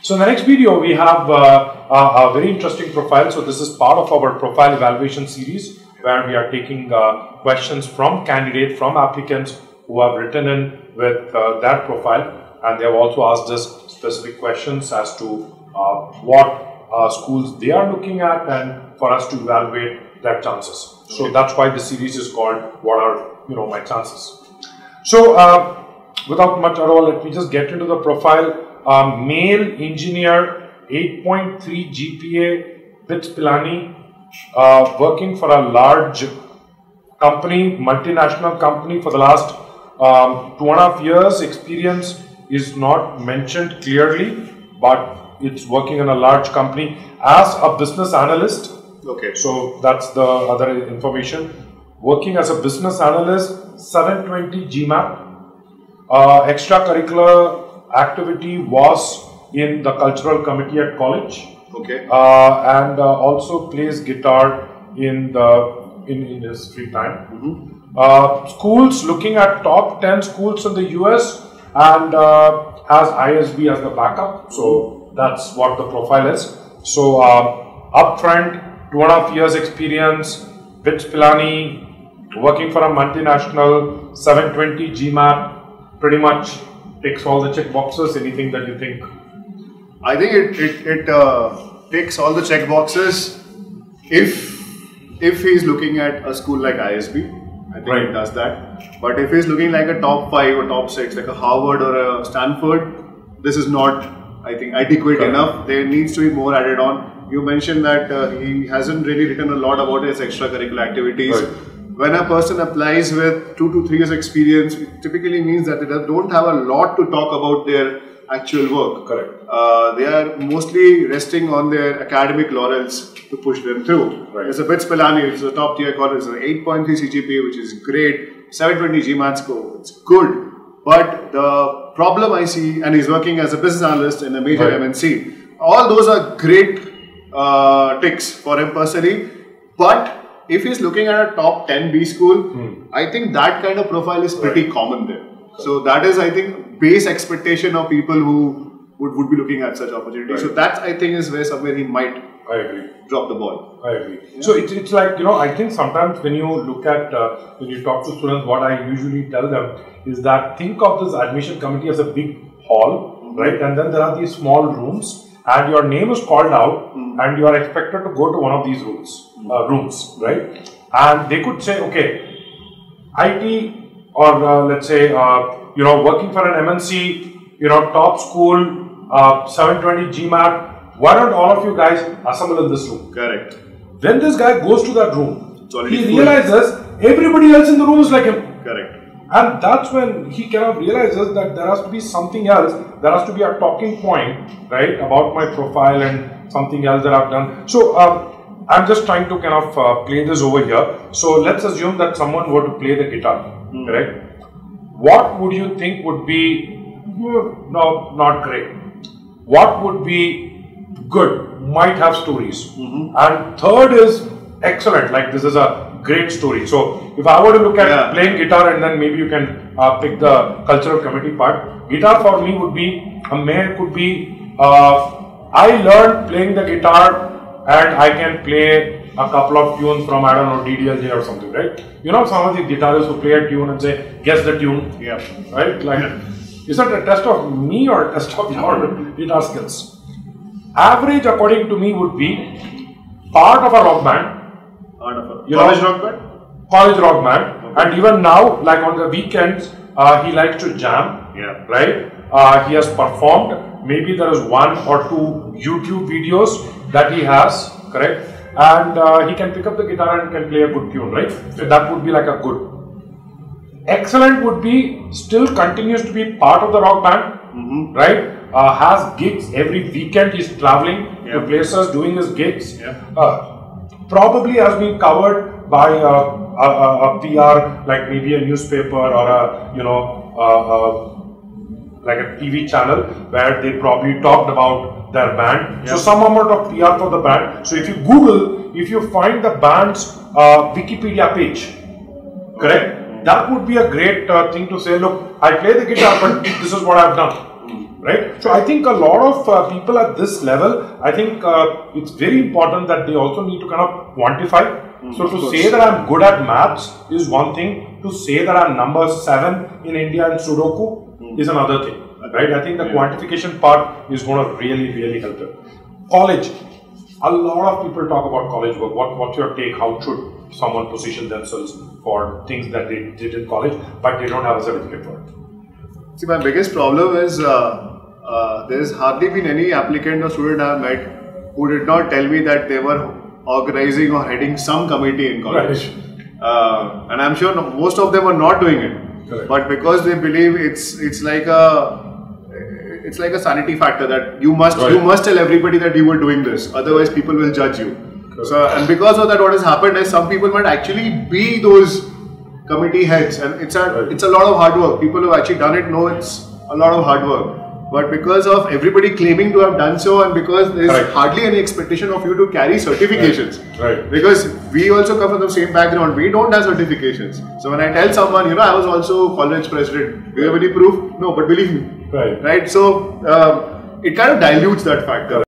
So in the next video, we have a very interesting profile. So this is part of our profile evaluation series, where we are taking questions from candidates, from applicants who have written in with that profile, and they have also asked us specific questions as to what schools they are looking at, and for us to evaluate their chances. So that's why the series is called "What Are My Chances?" So without much at all, let me just get into the profile. Male engineer, 8.3 GPA, BITS Pilani, working for a large company, multinational company for the last 2.5 years. Experience is not mentioned clearly, but it's working in a large company as a business analyst. Okay. So that's the other information. Working as a business analyst, 720 GMAT. Extracurricular activity was in the cultural committee at college. Okay. And also plays guitar in his free time. Mm-hmm. Schools, looking at top 10 schools in the US, and has ISB as the backup. So that's what the profile is. So upfront, 2.5 years experience, BITS Pilani, working for a multinational, 720 GMAT, pretty much ticks all the check boxes. Anything that you think? I think it ticks all the check boxes. If he's looking at a school like ISB, I think it does that. But if he's looking like a top 5 or top 6, like a Harvard or a Stanford, this is not, I think, adequate enough. There needs to be more added on. You mentioned that he hasn't really written a lot about his extracurricular activities. Right. When a person applies with 2 to 3 years experience, it typically means that they don't have a lot to talk about their actual work. Correct. They are mostly resting on their academic laurels to push them through. Right. There's a BITS Pilani, which is a top tier college, it's an 8.3 CGPA, which is great, 720 GMAT score, it's good. But the problem I see, and he's working as a business analyst in a major MNC, all those are great ticks for him personally, but if he's looking at a top 10 B school, I think that kind of profile is pretty common there. Correct. So that is, I think, base expectation of people who would be looking at such opportunities. So that, I think, is where somewhere he might drop the ball. I agree. Yeah. So it's like, I think sometimes when you look at, when you talk to students, what I usually tell them is that think of this admission committee as a big hall, right? And then there are these small rooms, and your name is called out, and you are expected to go to one of these rooms, right? And they could say, okay, IT or let's say, working for an MNC, top school, 720 GMAT, why don't all of you guys assemble in this room? Correct. When this guy goes to that room, he realizes everybody else in the room is like him. Correct. And that's when he kind of realizes that there has to be something else, there has to be a talking point, right, about my profile and something else that I've done. So I'm just trying to kind of play this over here. So let's assume that someone were to play the guitar, correct? What would you think would be, no, not great, what would be good, might have stories, and third is excellent, like this is a great story. So if I were to look at playing guitar, and then maybe you can pick the cultural committee part. Guitar for me would be, a mayor could be, I learned playing the guitar and I can play a couple of tunes from, I don't know, DDLJ or something, right? Some of the guitarists who play a tune and say, guess the tune, right? Like, is that a test of me or a test of your guitar skills? Average, according to me, would be part of a rock band. College rock band? College rock band. Okay. And even now, like on the weekends, he likes to jam, right? He has performed. Maybe there is 1 or 2 YouTube videos that he has, correct? And he can pick up the guitar and can play a good tune, right? So that would be like a good. Excellent would be, still continues to be part of the rock band, right? Has gigs every weekend, he's traveling to places, doing his gigs. Probably has been covered by a PR, like maybe a newspaper or a like a TV channel, where they probably talked about their band. So some amount of PR for the band. So if you Google, if you find the band's Wikipedia page, correct, that would be a great thing to say. Look, I play the guitar, but this is what I've done. right? So I think a lot of people at this level, I think it's very important that they also need to kind of quantify. So to say that I'm good at maths is one thing, to say that I'm number 7 in India in Sudoku is another thing, right? I think the quantification part is going to really, really help them. College, a lot of people talk about college work. What's your take? How should someone position themselves for things that they did in college, but they don't have a certificate for it? See, my biggest problem is there's hardly been any applicant or student I've met who did not tell me that they were organizing or heading some committee in college, right. And I'm sure most of them are not doing it. Correct. But because they believe it's like a sanity factor that you must tell everybody that you were doing this, otherwise people will judge you. Correct. So, and because of that, what has happened is some people might actually be those committee heads, and it's a lot of hard work. People who have actually done it know it's a lot of hard work. But because of everybody claiming to have done so, and because there is hardly any expectation of you to carry certifications, right? Because we also come from the same background, we don't have certifications. So when I tell someone, you know, I was also college president, do you have any proof? No, but believe me, right? So it kind of dilutes that factor.